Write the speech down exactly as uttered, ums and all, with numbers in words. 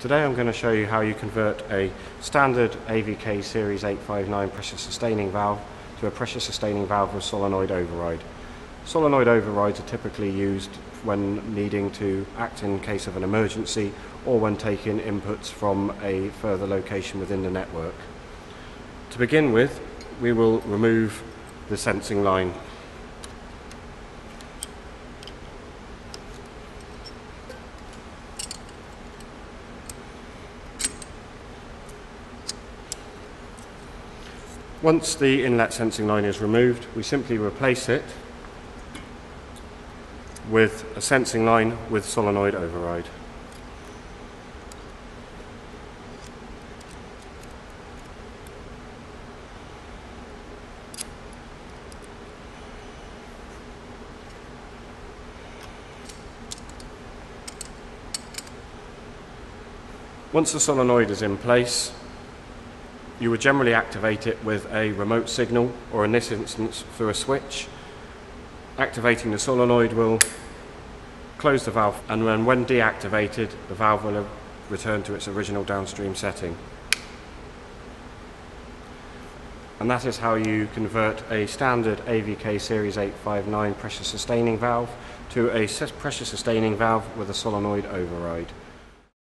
Today I'm going to show you how you convert a standard A V K series eight five nine pressure sustaining valve to a pressure sustaining valve with solenoid override. Solenoid overrides are typically used when needing to act in case of an emergency or when taking inputs from a further location within the network. To begin with, we will remove the sensing line. Once the inlet sensing line is removed, we simply replace it with a sensing line with solenoid override. Once the solenoid is in place, you would generally activate it with a remote signal, or in this instance through a switch. Activating the solenoid will close the valve, and then when deactivated, the valve will return to its original downstream setting. And that is how you convert a standard A V K series eight five nine pressure sustaining valve to a pressure sustaining valve with a solenoid override.